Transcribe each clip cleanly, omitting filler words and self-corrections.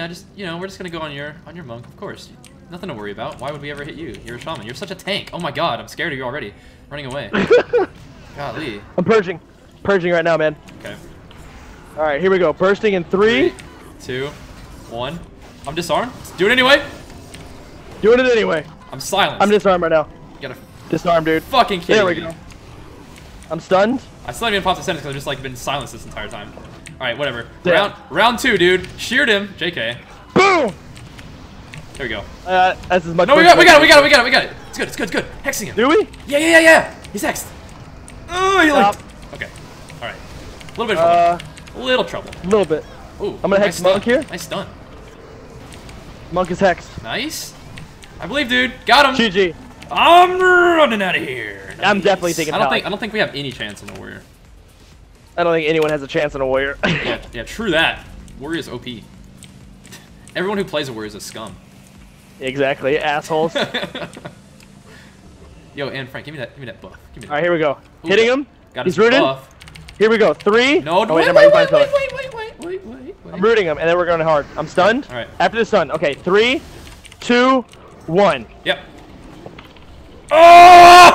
yeah, just, you know, we're just gonna go on your monk, of course. Nothing to worry about. Why would we ever hit you? You're a shaman. You're such a tank. Oh my god, I'm scared of you already. Running away. Golly. I'm purging. Purging right now, man. Okay. Alright, here we go. Bursting in 3, 2, 1. I'm disarmed. Let's do it anyway. Doing it anyway. I'm silent. I'm disarmed right now. You gotta disarm, dude. Fucking kidding me. There we go. I'm stunned. I still haven't even popped a sentence because I've just like been silenced this entire time. Alright, whatever. Damn. Round 2, dude. Sheared him. JK. Boom! There we go. That's as much. No, we got it. It's good, it's good. Hexing him. Do we? Yeah. He's hexed. Oh, he lived. Okay. Alright. A little bit of trouble. Ooh, I'm gonna hex Monk here. Nice stun. Monk is hexed. Nice. I believe, dude. Got him. GG. I'm running out of here. Nice. I'm definitely taking power. I don't think we have any chance on a warrior. I don't think anyone has a chance on a warrior. yeah, true that. Warrior's OP. Everyone who plays a warrior is a scum. Exactly, assholes. Yo, and Frank, give me that buff. Alright, here we go. Ooh, hitting him. Got his buff. Here we go. 3. No, wait. I'm rooting him, and then we're going hard. I'm stunned. All right. After the stun. Okay, 3, 2, 1. Yep. Oh!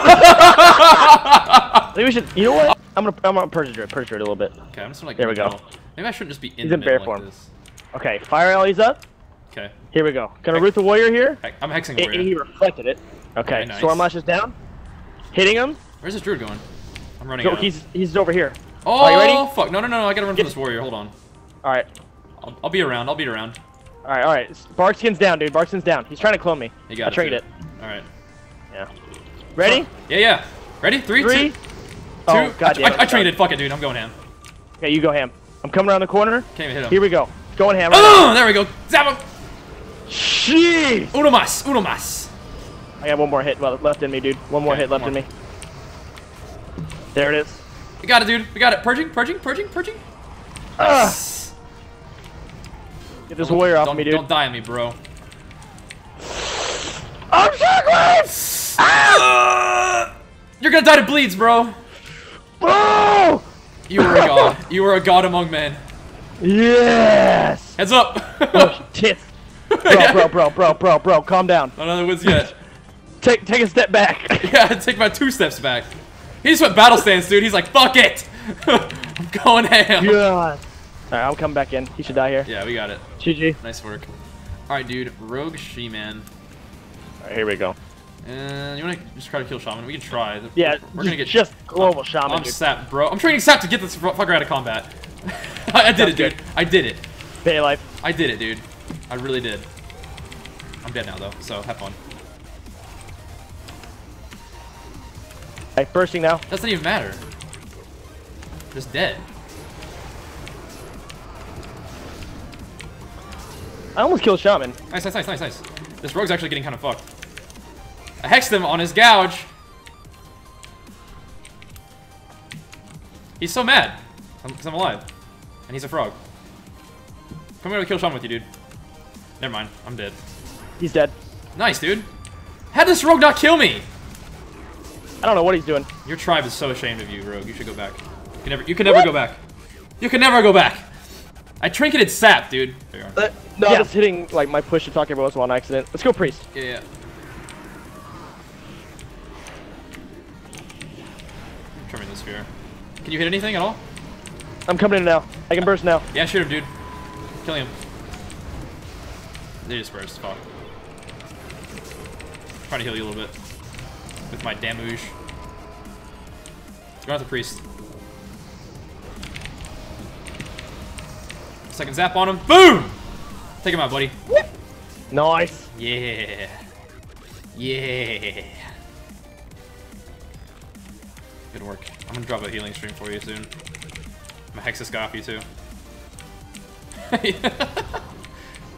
I think we should. You know what? I'm gonna purge it a little bit. Okay, I'm just gonna like. There we go. Maybe I shouldn't just be in the middle like this. Okay, fire alley's up. Okay. Here we go. Gonna root the warrior here. I'm hexing warrior. He reflected it. Okay. Nice. Stormlash is down. Hitting him. Where's this druid going? I'm running. Go, he's over here. Oh, you ready? Fuck! No! I gotta run from this warrior. Hold on. All right. I'll be around. All right. Barkskin's down, dude. Barkskin's down. He's trying to clone me. He got it. I trade it. All right. Yeah. Ready? Huh. Yeah. Ready? 3, 2. Oh, God damn it. I traded. Fuck it, dude. I'm going ham. Okay, you go ham. I'm coming around the corner. Can't even hit him. Here we go. Going ham. Right now. There we go. Zap him. Jeez! Uno mas! I got one more hit left in me, dude. One more hit left in me. There it is. We got it, dude. We got it. Purging. Nice. Get this warrior off me, dude. Don't die on me, bro. I'm shockwave! Ah! You're gonna die to bleeds, bro. Bro! You were a god. You were a god among men. Yes! Heads up! Oh, tits. Bro, calm down. Another wins yet. take a step back. Yeah, take my 2 steps back. He just went battle stance, dude. He's like, fuck it. I'm going ham. God. All right, I'll come back in. He should die here. Yeah, we got it. GG. Nice work. All right, dude. Rogue She-Man. All right, here we go. You want to just try to kill Shaman? We can try. Yeah, we're gonna get just global Shaman. I'm Sap, bro. I'm training Sap to get this fucker out of combat. I did it, dude. I did it. Day life. I did it, dude. I really did. I'm dead now, though, so have fun. Hey, bursting now. Doesn't even matter. Just dead. I almost killed Shaman. Nice. This rogue's actually getting kind of fucked. I hexed him on his gouge. He's so mad because I'm alive. And he's a frog. Come here to kill Shaman with you, dude. Never mind, I'm dead. He's dead. Nice, dude. How did this rogue not kill me? I don't know what he's doing. Your tribe is so ashamed of you, rogue. You should go back. You can never go back. You can never go back. I trinketed Sap, dude. No, yeah. I was hitting like my push to talk every once in a while on accident. Let's go, priest. Yeah. Trimming the sphere. Can you hit anything at all? I'm coming in now. I can burst now. Yeah, shoot him, dude. Kill him. They just burst. Fuck. Trying to heal you a little bit with my damage. Go out the priest. Second zap on him. Boom! Take him out, buddy. Whoop. Nice. Yeah. Good work. I'm gonna drop a healing stream for you soon. I'm gonna hex this guy off you too.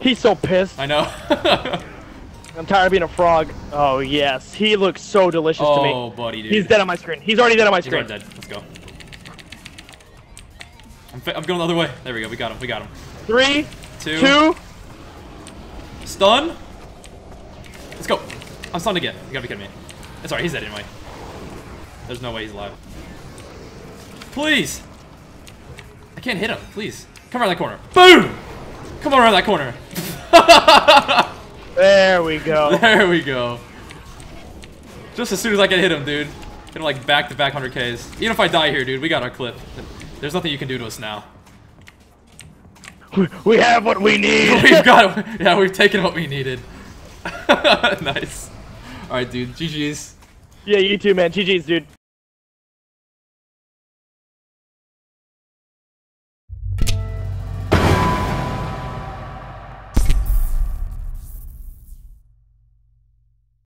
He's so pissed. I know. I'm tired of being a frog. Oh, yes. He looks so delicious to me. Oh, buddy, dude. He's dead on my screen. He's already dead on my screen. He's already dead. Let's go. I'm going the other way. There we go. We got him. 3, 2. Stun. Let's go. I'm stunned again. You gotta be kidding me. It's alright. He's dead anyway. There's no way he's alive. Please. I can't hit him. Please. Come around that corner. Boom. Come on around that corner. There we go. There we go. Just as soon as I can hit him, dude. Hit him like back-to-back 100Ks. Even if I die here, dude, we got our clip. There's nothing you can do to us now. We have what we need. We've got it. Yeah, we've taken what we needed. Nice. All right, dude. GGs. Yeah, you too, man. GGs, dude.